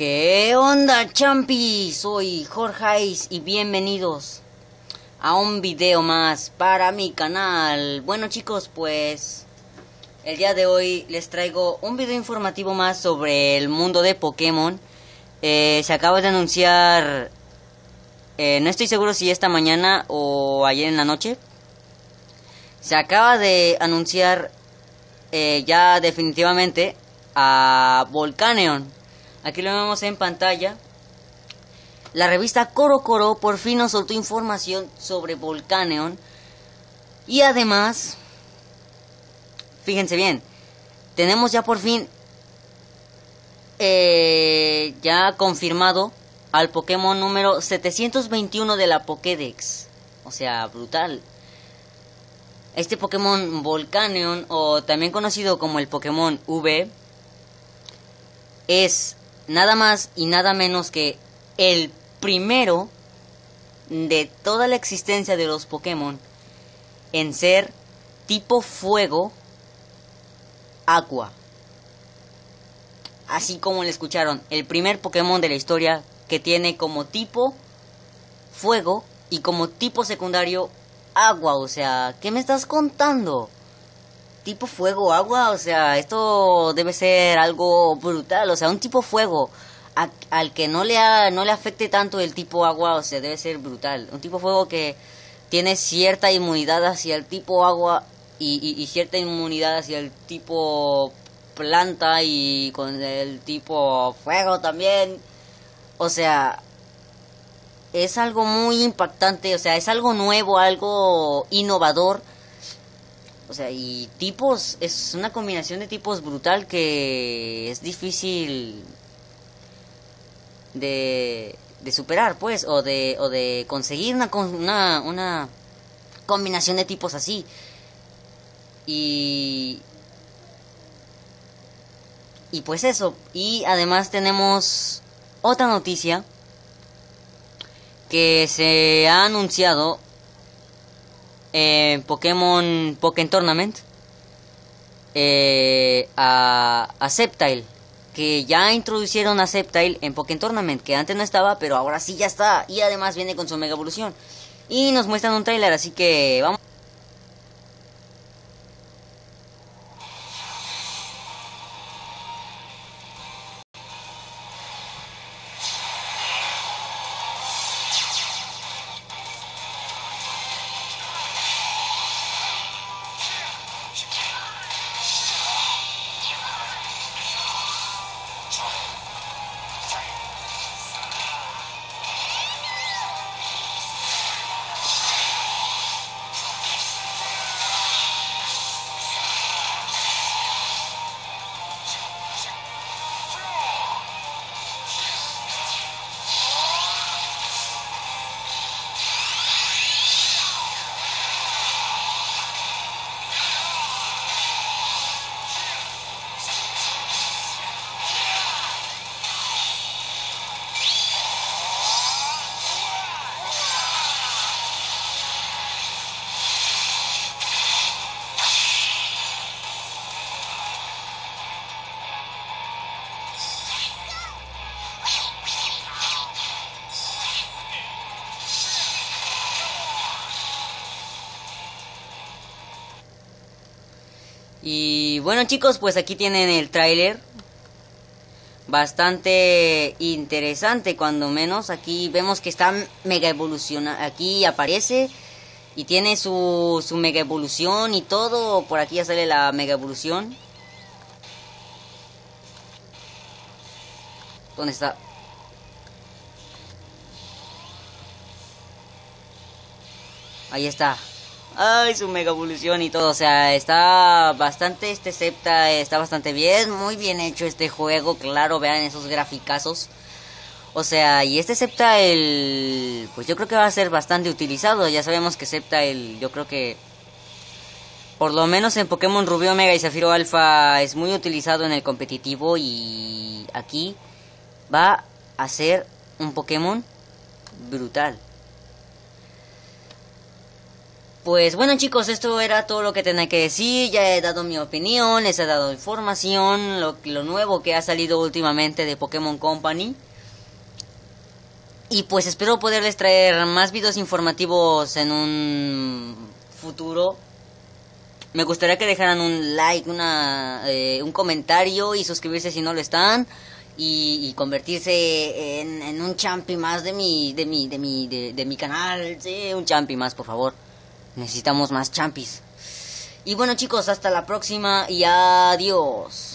¿Qué onda, champi? Soy Jorge Ice y bienvenidos a un video más para mi canal. Bueno, chicos, pues el día de hoy les traigo un video informativo más sobre el mundo de Pokémon. Se acaba de anunciar, no estoy seguro si esta mañana o ayer en la noche, se acaba de anunciar ya definitivamente a Volcanion. Aquí lo vemos en pantalla. La revista Coro Coro por fin nos soltó información sobre Volcanion. Y además, fíjense bien, tenemos ya por fin ya confirmado al Pokémon número 721 de la Pokédex. O sea, brutal. Este Pokémon Volcanion, o también conocido como el Pokémon V, es nada más y nada menos que el primero de toda la existencia de los Pokémon en ser tipo fuego agua. Así como lo escucharon, el primer Pokémon de la historia que tiene como tipo fuego y como tipo secundario agua. O sea, ¿qué me estás contando? Tipo fuego, agua, o sea, esto debe ser algo brutal. O sea, un tipo fuego al que no le afecte tanto el tipo agua, o sea, debe ser brutal. Un tipo fuego que tiene cierta inmunidad hacia el tipo agua y cierta inmunidad hacia el tipo planta y con el tipo fuego también. O sea, es algo muy impactante, o sea, es algo nuevo, algo innovador. O sea, y tipos, es una combinación de tipos brutal que es difícil de superar, pues, o de conseguir una combinación de tipos así. Y pues eso, y además tenemos otra noticia que se ha anunciado. Pokémon Tournament a Sceptile, que ya introducieron a Sceptile en Poké Tournament, que antes no estaba, pero ahora sí ya está, y además viene con su mega evolución y nos muestran un trailer, así que vamos. Y bueno, chicos, pues aquí tienen el tráiler, bastante interesante cuando menos. Aquí vemos que está mega evolucionado, aquí aparece y tiene su mega evolución y todo. Por aquí ya sale la mega evolución. ¿Dónde está? Ahí está. Ay, su mega evolución y todo, o sea, está bastante Sceptile, está bastante bien, muy bien hecho este juego, claro, vean esos graficazos. O sea, y este Sceptile, pues yo creo que va a ser bastante utilizado. Ya sabemos que Sceptile, yo creo que por lo menos en Pokémon Rubio Mega y Zafiro Alpha es muy utilizado en el competitivo, y aquí va a ser un Pokémon brutal. Pues bueno, chicos, esto era todo lo que tenía que decir. Ya he dado mi opinión, les he dado información, lo nuevo que ha salido últimamente de Pokémon Company. Y pues espero poderles traer más videos informativos en un futuro. Me gustaría que dejaran un like, un comentario y suscribirse si no lo están. Y convertirse en un champi más de mi canal. Sí, un champi más, por favor. Necesitamos más champis. Y bueno, chicos, hasta la próxima y adiós.